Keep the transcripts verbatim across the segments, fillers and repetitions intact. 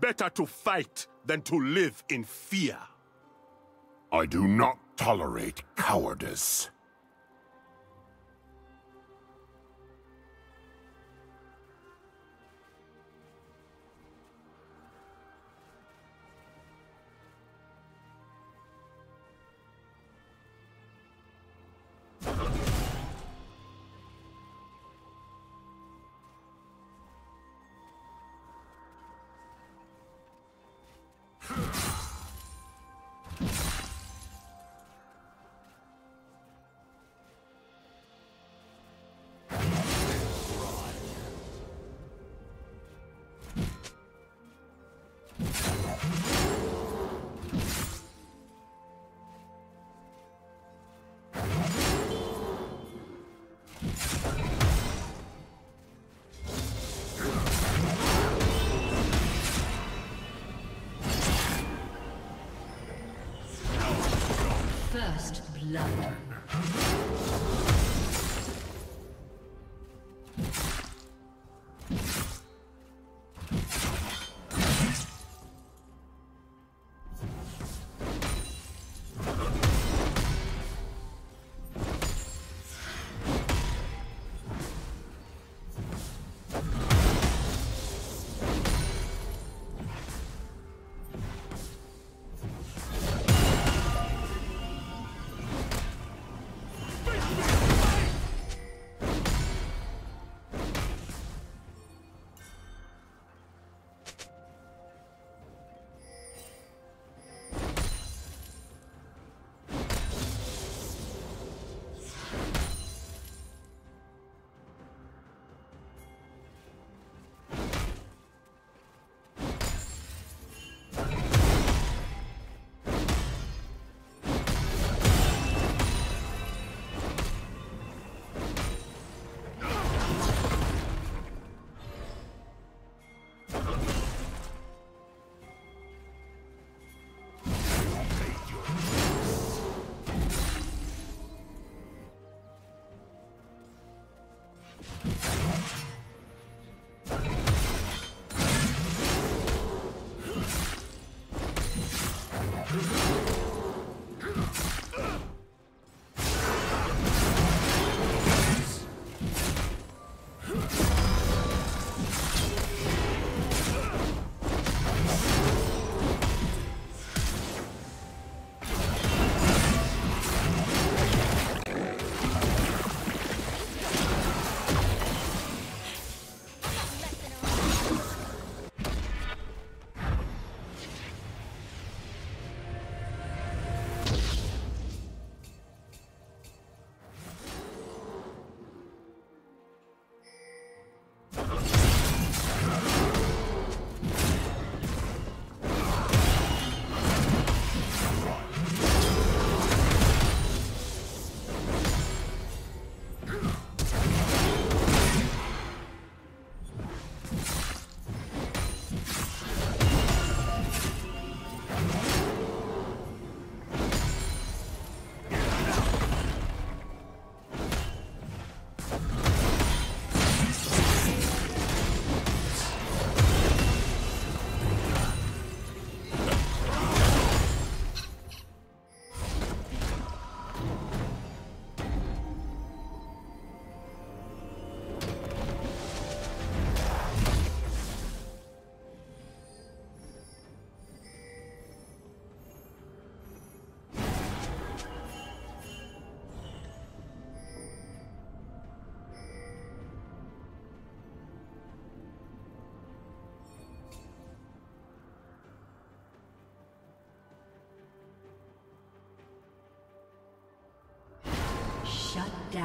Better to fight than to live in fear. I do not tolerate cowardice. First blood. Shut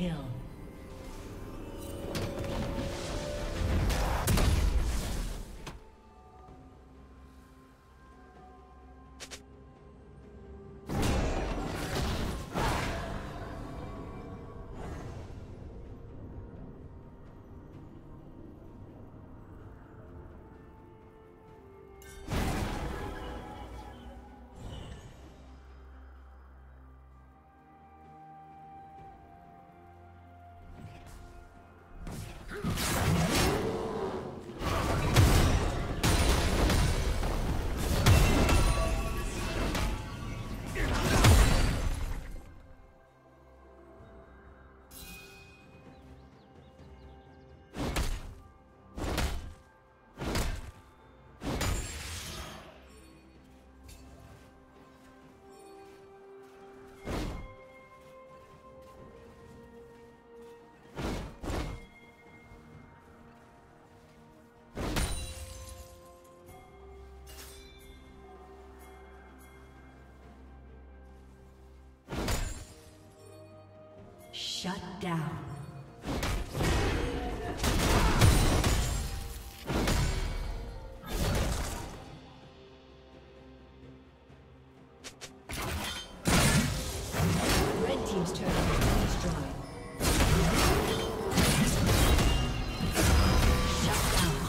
Kill. Shut down. Red team's turret is destroyed. Shut down.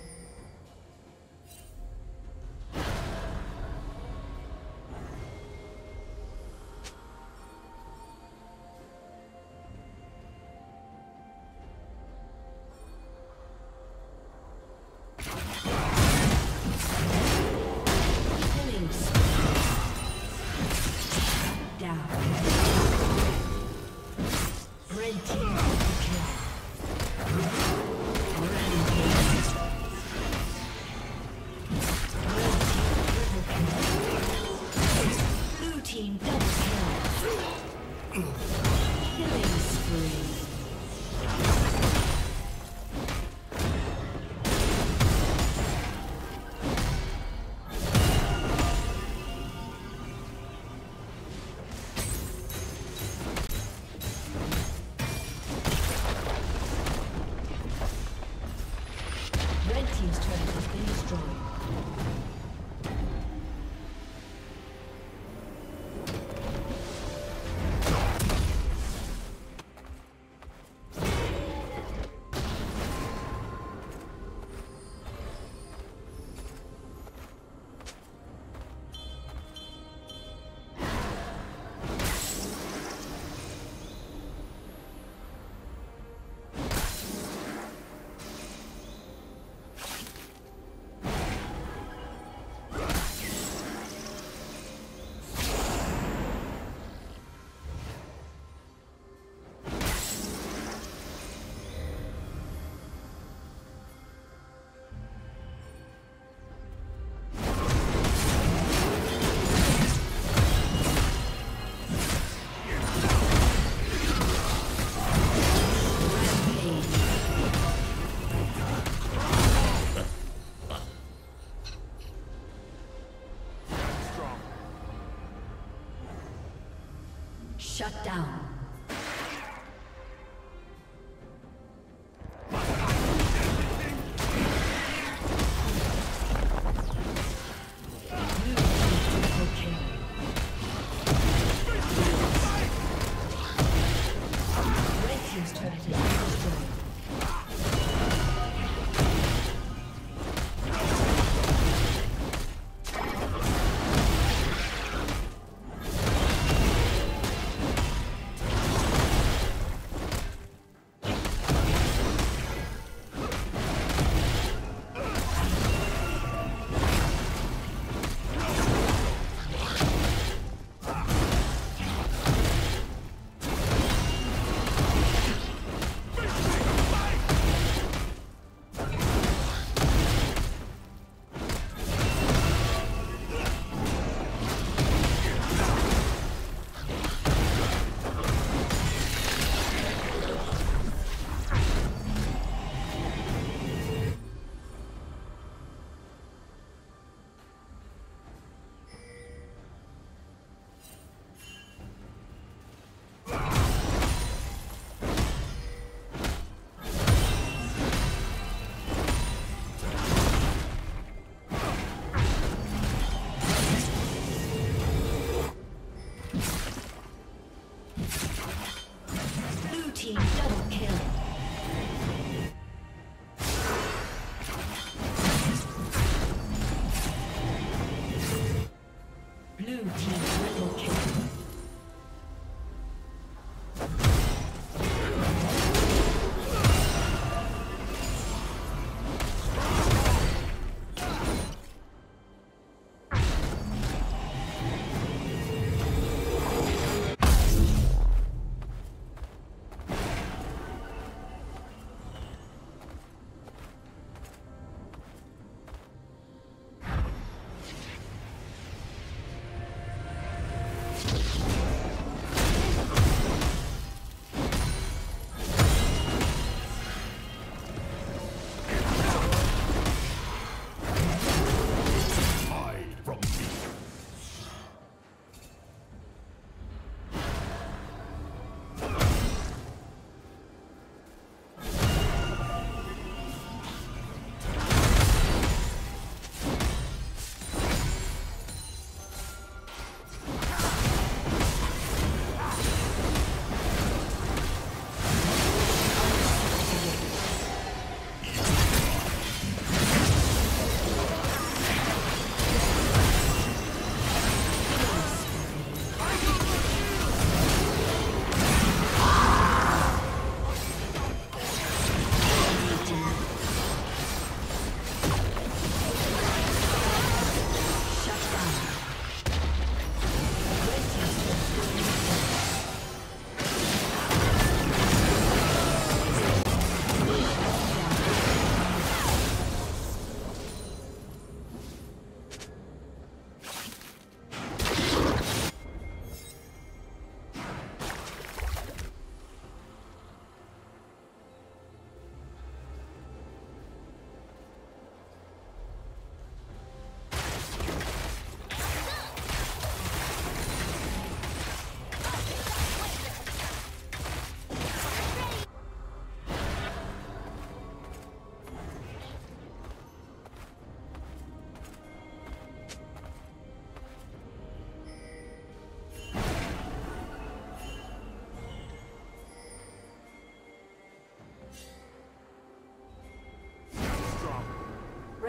Shut down.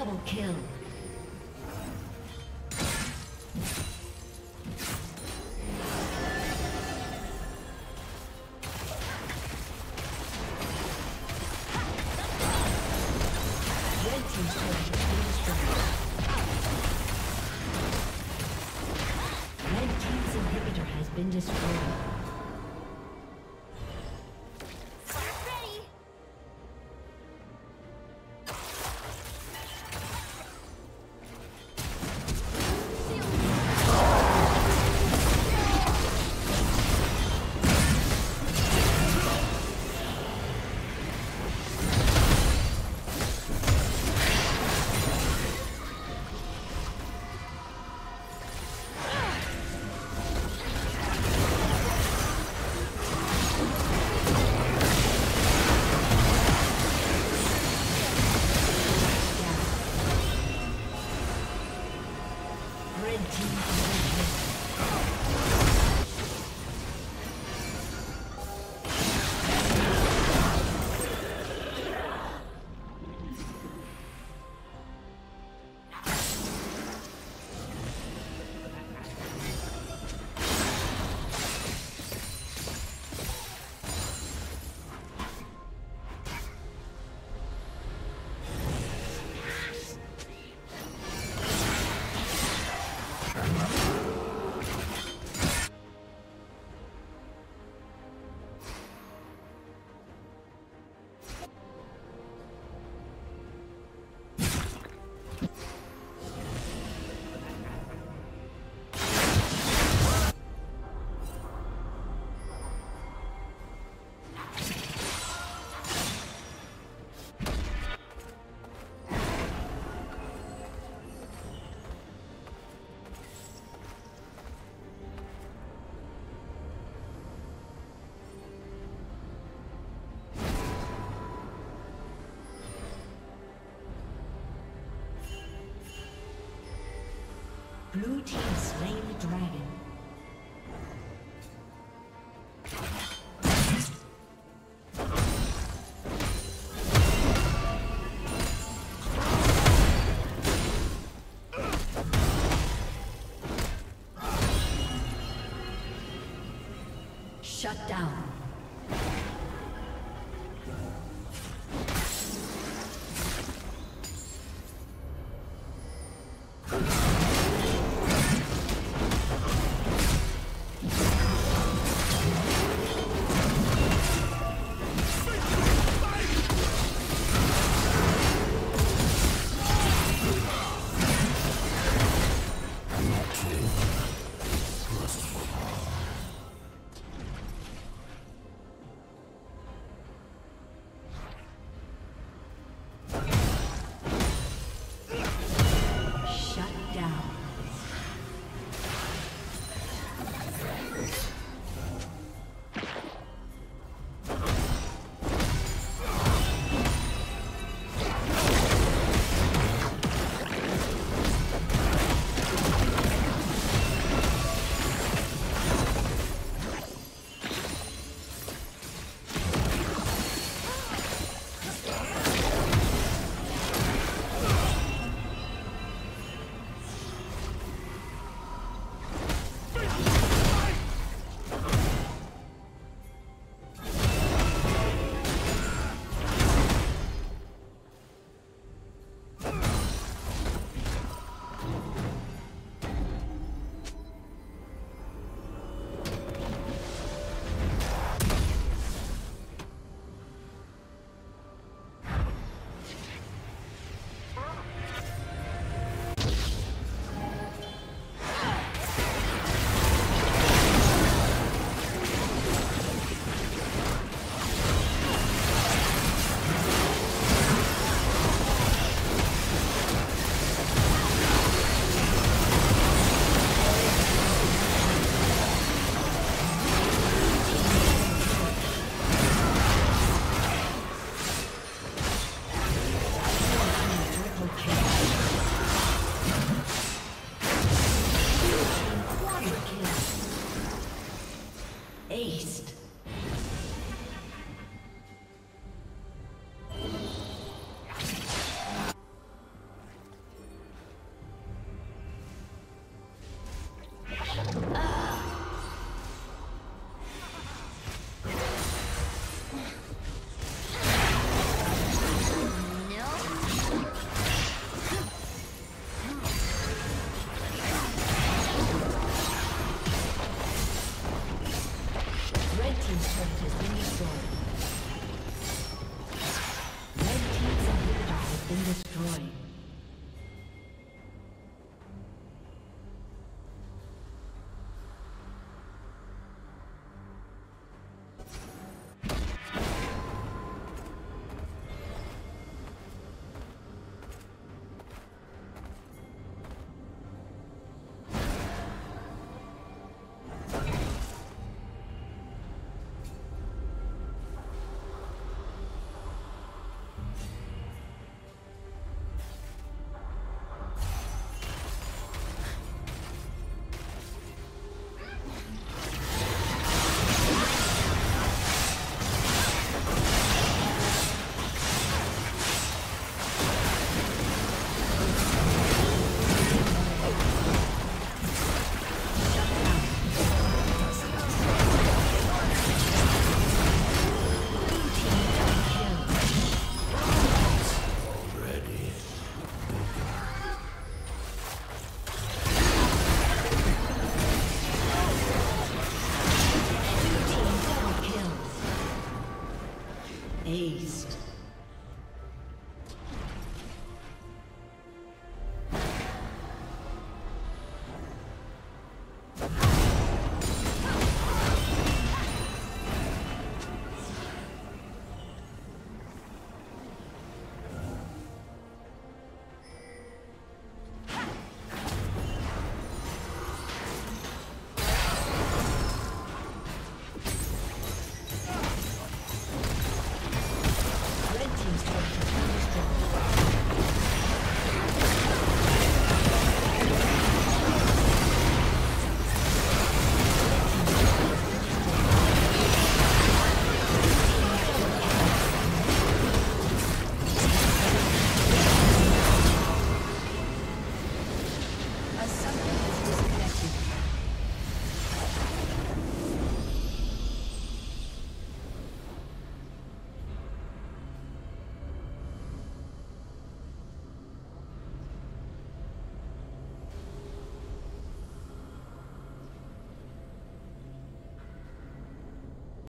Double kill. Blue team slain the dragon. Shut down. Aced.